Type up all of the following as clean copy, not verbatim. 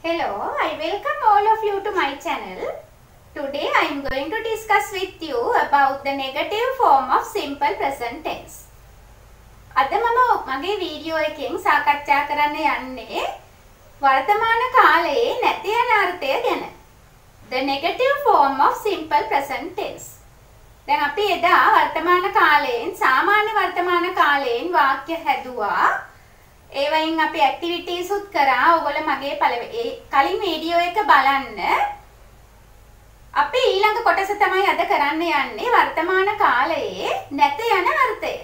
Hello, I welcome all of you to my channel. Today I am going to discuss with you about the negative form of simple present tense. Ada mama mage video එකෙන් සාකච්ඡා කරන්න යන්නේ වර්තමාන කාලයේ නැති යන අර්ථය ගැන. The negative form of simple present tense. දැන් අපි එදා වර්තමාන කාලයෙන් සාමාන්‍ය වර්තමාන කාලයෙන් වාක්‍ය හැදුවා. ඒවයින් අපි ඇක්ටිවිටීස් උත් කරා. ඔයගොල්ලෝ මගේ කලින් වීඩියෝ එක බලන්න. අපි ඊළඟ කොටස තමයි අද කරන්න යන්නේ වර්තමාන කාලයේ නැත යන අර්ථය.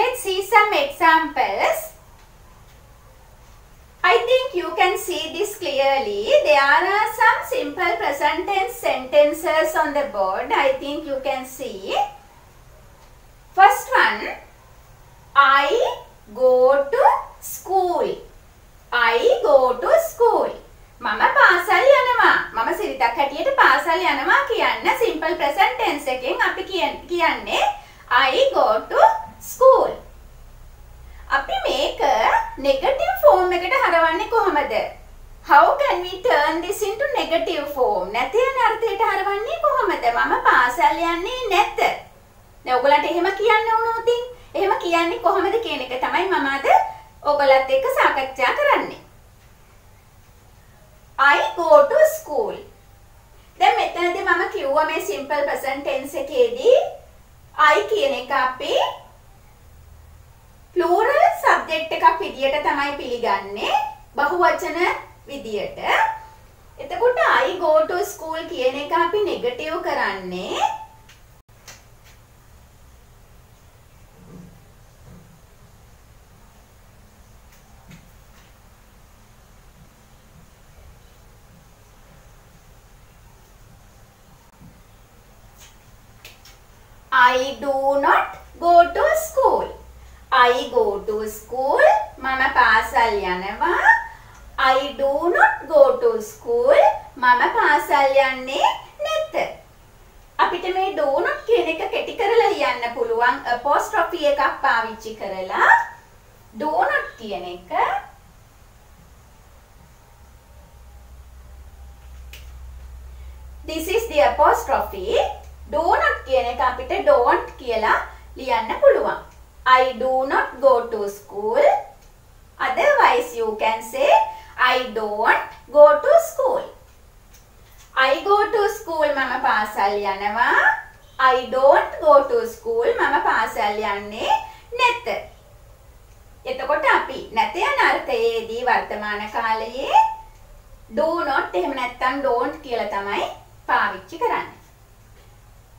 Let's see some examples. I think you can see this clearly. There are some simple present tense sentences on the board. I think you can see. First one. I go to school. I go to school. Mama pasal yanawa. Mama sirita hatiyata pasal yanawa kiyanna simple present tense එකෙන් අපි කියන්නේ I go to school. අපි මේක negative form එකට හරවන්නේ කොහමද? How can we turn this into negative form? නැති යන අර්ථයට හරවන්නේ කොහමද? මම පාසල් යන්නේ නැත. දැන් ඔයගලට එහෙම කියන්න ඕනෝතින් එහෙම කියන්නේ කොහොමද කියන එක තමයි මම අද ඔයගලත් එක්ක සාකච්ඡා කරන්නේ. I go to school. දැන් මෙතනදී මම කිව්වා මේ simple present tense එකේදී I කියන එක අපි plural subject එකක් විදියට තමයි පිළිගන්නේ බහුවචන විදියට. එතකොට I go to school කියන එක අපි negative කරන්නේ I do not go to school. I go to school. Mama pasal yanawa. I do not go to school. Mama pasal yanne neth. අපිට මේ do not කියන එක කෙටි කරලා ලියන්න පුළුවන් apostrophe එකක් පාවිච්චි කරලා do not කියන එක this is the apostrophe. Do not කියන එක අපිට don't කියලා ලියන්න පුළුවන්. I do not go to school. Otherwise you can say I don't go to school. I go to school මම පාසල් යනවා. I don't go to school මම පාසල් යන්නේ නැත. එතකොට අපි නැත යන අර්ථයේදී වර්තමාන කාලයේ do not එහෙම නැත්නම් don't කියලා තමයි පාවිච්චි කරන්නේ.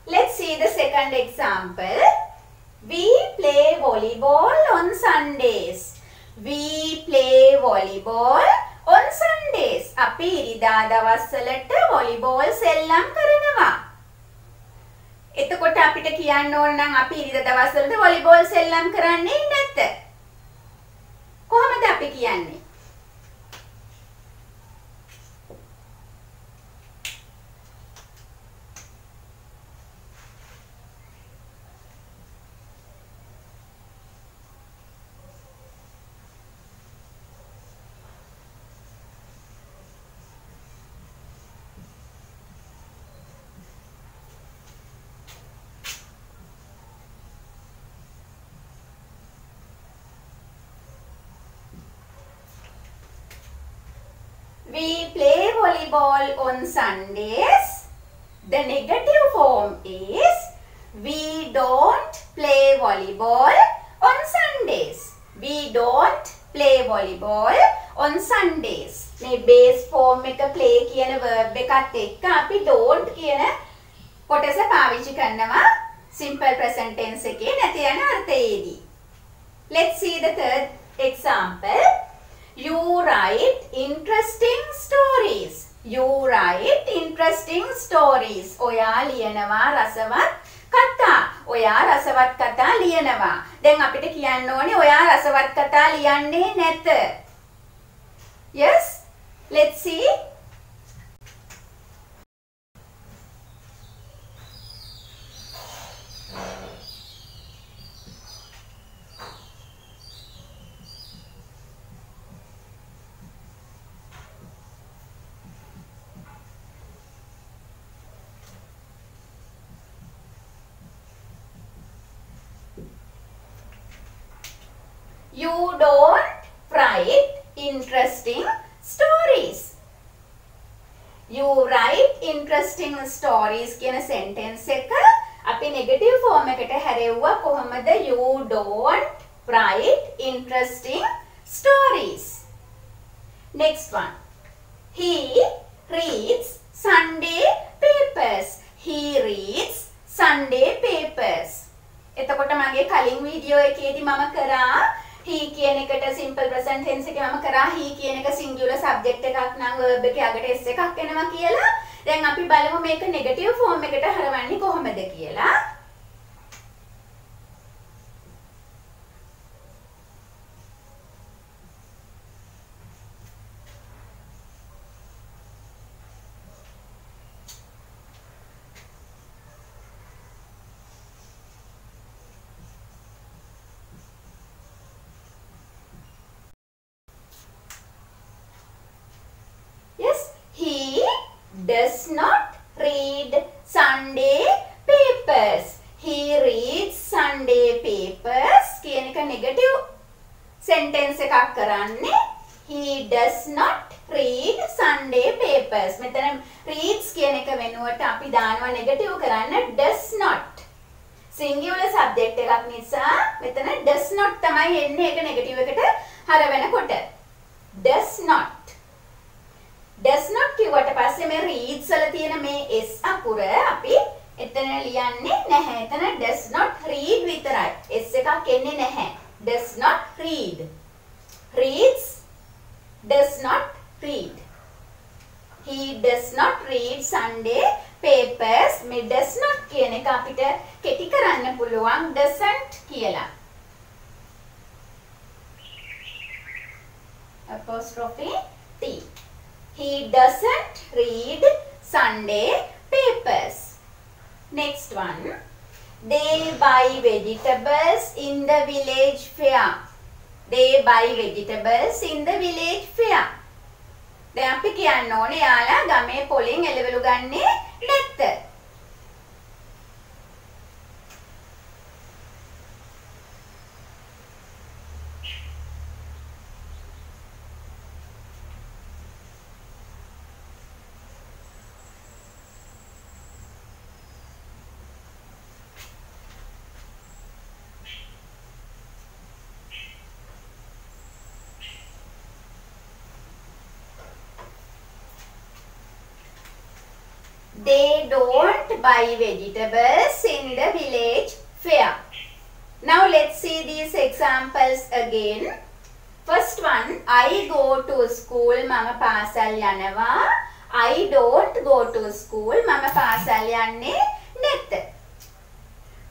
Let's see the second example. We play volleyball on Sundays. We play volleyball on Sundays. අපි ඉරිදා දවස්වලට volleyball සෙල්ලම් කරනවා. එතකොට අපිට කියන්න ඕන නම් අපි ඉරිදා දවස්වලට volleyball සෙල්ලම් කරන්නේ නැත. කොහොමද අපි කියන්නේ? We play volleyball on Sundays. The negative form is we don't play volleyball on Sundays. We don't play volleyball on Sundays. මේ base form එක play කියන verb එකත් එක්ක අපි don't කියන කොටස පාවිච්චි කරනවා simple present tense එකේ නැති යන අර්ථයේදී. Let's see the third example. You write interesting stories. You write interesting stories. ඔයා ලියනවා රසවත් කතා. ඔයා රසවත් කතා ලියනවා. දැන් අපිට කියන්න ඕනේ ඔයා රසවත් කතා ලියන්නේ නැත. Yes? Let's see. You don't write interesting stories. You write interesting stories කියන sentence එක අපි negative form එකට හැරෙව්වා කොහොමද? You don't write interesting stories. Next one. He reads Sunday papers. He reads Sunday papers. එතකොට මගේ කලින් වීඩියෝ එකේදී මම කරා he කියන එකට simple present tense එකේ මම කරා he කියන එක singular subject එකක් නම් verb එකේ අගට s එකක් එනවා කියලා. දැන් අපි බලමු මේක negative form එකට හරවන්නේ කොහොමද කියලා. Does not read Sunday papers. He reads Sunday papers. කියන එක negative sentence එකක් කරන්නේ. He does not read Sunday papers. මෙතන reads කියන එක වෙනුවට අපි දානවා negative කරන්න does not. Singular subject එකක් නිසා මෙතන does not තමයි එන්නේ ඒක negative එකට හරවනකොට. Does not. Does not කිව්වට පස්සේ මේ reads වල තියෙන මේ s අකුර අපි එතන ලියන්නේ නැහැ. එතන does not read විතරයි. s එකක් එන්නේ නැහැ. Does not read. Reads. Does not read. He does not read Sunday papers. මේ does not කියන එක අපිට කෙටි කරන්න පුළුවන් doesn't කියලා. Apostrophe T. He doesn't read Sunday papers. Next one. They buy vegetables in the village fair. They buy vegetables in the village fair. දැන් අපි කියන්න ඕනේ යාලා ගමේ පොලෙන් එළවලු ගන්නෙ නැත්ද? They don't buy vegetables in the village fair. Now let's see these examples again. First one, I go to school, mama pasal yanawa. I don't go to school, mama pasal yanne neth.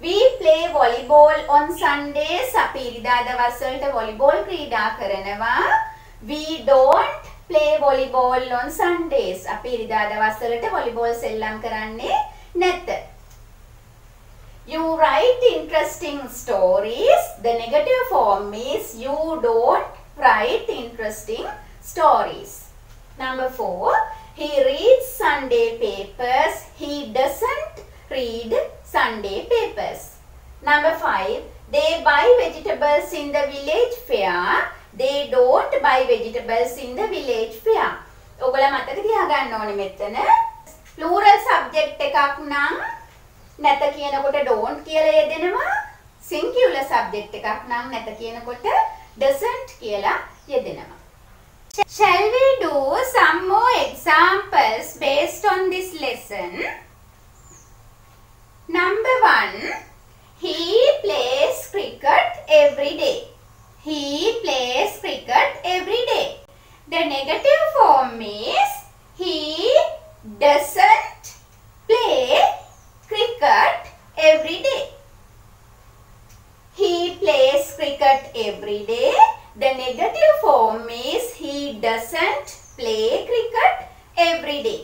We play volleyball on Sundays. Sapirida davasalta volleyball krida karanawa. We don't play volleyball on Sundays. අපි ඉරිදා දවස්වලට volleyball සෙල්ලම් කරන්නේ නැත. You write interesting stories. The negative form is you don't write interesting stories. Number 4. He reads Sunday papers. He doesn't read Sunday papers. Number 5. They buy vegetables in the village fair. They don't buy vegetables in the village fair. ඔගොල්ලෝ මතක තියාගන්න ඕනේ මෙතන plural subject එකක් නම් නැත කියනකොට don't කියලා යෙදෙනවා. Singular subject එකක් නම් නැත කියනකොට doesn't කියලා යෙදෙනවා. Shall we do some more examples based on this lesson? Number 1. He plays cricket every day. He plays cricket every day. The negative form is he doesn't play cricket every day. He plays cricket every day. The negative form is he doesn't play cricket every day.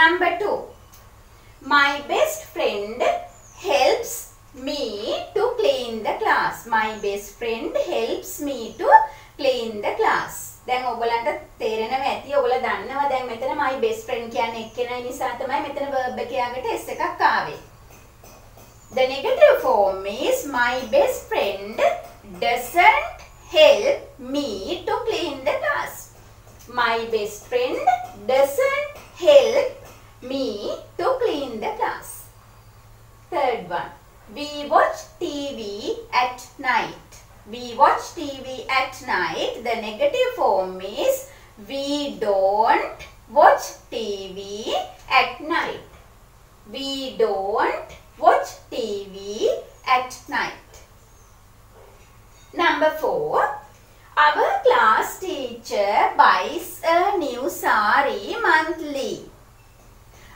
Number 2. My best friend helps me to clean the class. My best friend helps me to clean the class. දැන් ඔයගලන්ට තේරෙනවා ඇති. ඔයගල දන්නවා දැන් මෙතන my best friend කියන්නේ එක්කෙනයි නිසා තමයි මෙතන verb එකේ යකට s එකක් ආවේ. The negative form is my best friend doesn't help me to clean the glass. My best friend doesn't help me to clean the glass. Third one. We watch TV at night. We watch TV at night. The negative form is we don't watch TV at night. We don't watch TV at night. Number 4. Our class teacher buys a new saree monthly.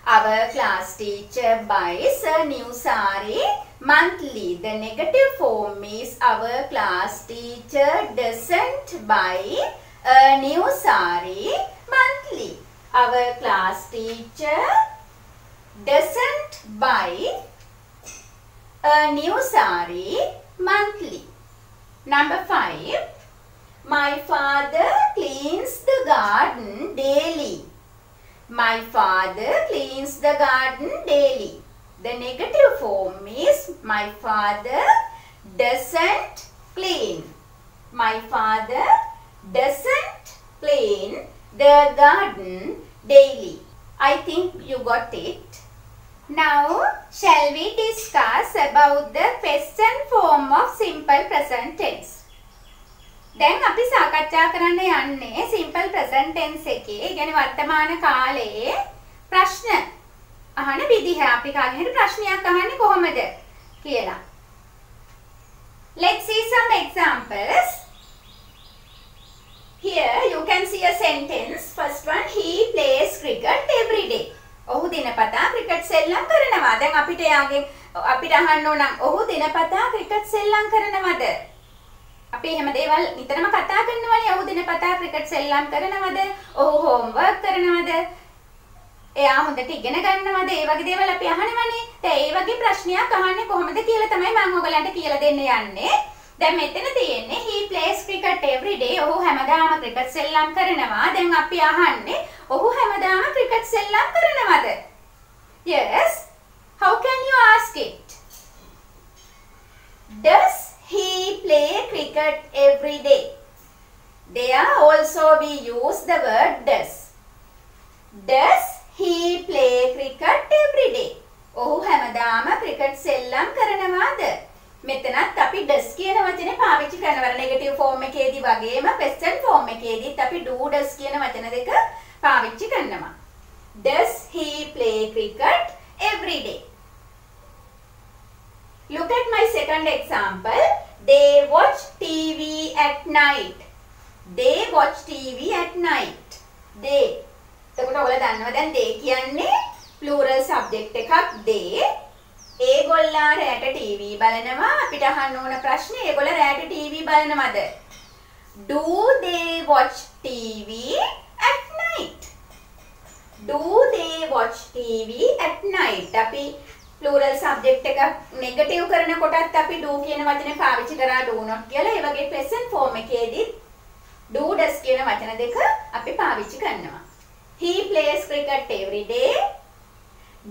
Our class teacher buys a new saree monthly. The negative form is our class teacher doesn't buy a new saree monthly. Our class teacher doesn't buy a new saree monthly. Number 5. My father cleans the garden daily. My father cleans the garden daily. The negative form is my father doesn't clean. My father doesn't clean the garden daily. I think you got it. Now, shall we discuss about the question form of simple present tense? දැන් අපි සාකච්ඡා කරන්න යන්නේ simple present tense එකේ, ඒ කියන්නේ වර්තමාන කාලයේ ප්‍රශ්න අහන විදිහ. අපි කාගෙන් ප්‍රශ්නයක් අහන්නේ කොහොමද කියලා. Let's see some examples. Here you can see a sentence. First one, he plays cricket every day. ඔහු දිනපතා ක්‍රිකට් සෙල්ලම් කරනවා. දැන් අපිට යාගෙන් අපිට අහන්න ඕන නම් ඔහු දිනපතා ක්‍රිකට් සෙල්ලම් කරනවද? අපි එහෙම දේවල් නිතරම කතා කරනවානේ. ඔහු දිනපතා ක්‍රිකට් සෙල්ලම් කරනවද? ඔහු හෝම්වර්ක් කරනවද? එයා හොඳට ඉගෙන ගන්නවද? ඒ වගේ දේවල් අපි අහනවානේ. දැන් ඒ වගේ ප්‍රශ්නයක් අහන්නේ කොහොමද කියලා තමයි මම ඔයගලන්ට කියලා දෙන්න යන්නේ. දැන් මෙතන තියෙන්නේ he plays cricket every day. ඔහු හැමදාම ක්‍රිකට් සෙල්ලම් කරනවා. දැන් අපි අහන්නේ ඔහු හැමදාම ක්‍රිකට් සෙල්ලම් කරනවද? Yes. How can you ask it? Does he play cricket every day? There also we use the word does. Does he play cricket every day? ඔහු හැමදාම ක්‍රිකට් සෙල්ලම් කරනවද? මෙතනත් අපි does කියන වචනේ පාවිච්චි කරනවා. negative form එකේදී වගේම question form එකේදීත් අපි do does කියන වචන දෙක පාවිච්චි කරනවා. Does he play cricket every day? Look at my second example. They watch TV at night. They watch TV at night. They. එතකොට ඔයාලා දන්නවා දැන් they කියන්නේ plural subject එකක්. They ඒගොල්ලා රැට TV බලනවා. අපිට අහන්න ඕන ප්‍රශ්නේ ඒගොල්ලා රැට TV බලනවද? Do they watch TV at night? Do they watch TV at night? අපි plural subject එක negative කරනකොටත් අපි do කියන වචනේ පාවිච්චි කරා do not කියලා. ඒ වගේ present form එකේදී do does කියන වචන දෙක අපි පාවිච්චි කරනවා. He plays cricket every day.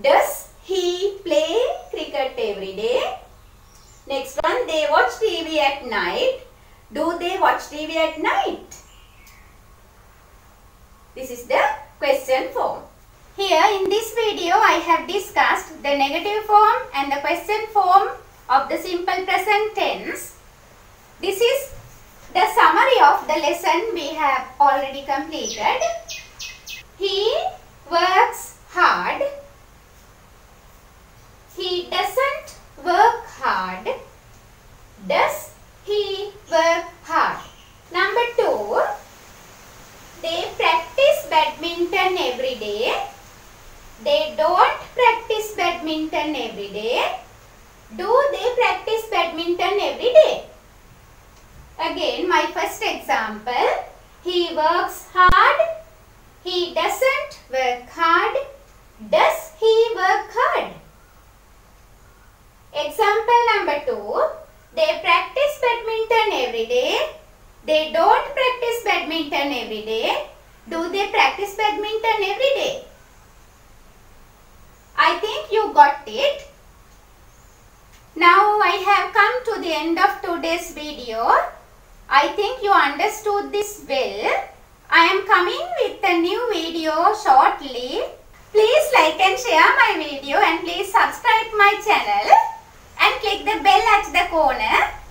Does he play cricket every day? Next one, they watch TV at night. Do they watch TV at night? This is the question form. Here in this video I have discussed the negative form and the question form of the simple present tense. This is the summary of the lesson we have already completed. He works hard. He doesn't work hard. Does he work hard? Number 2. They practice badminton every day. They don't practice badminton every day. Do they practice badminton every day? Again, my first example. He works hard. He doesn't work hard. Does he work hard? Example number 2. They practice badminton every day. They don't practice badminton every day. Do they practice badminton every day? I think you got it. Now I have come to the end of today's video. I think you understood this well. I am coming with a new video shortly. Please like and share my video and please subscribe my channel and click the bell at the corner.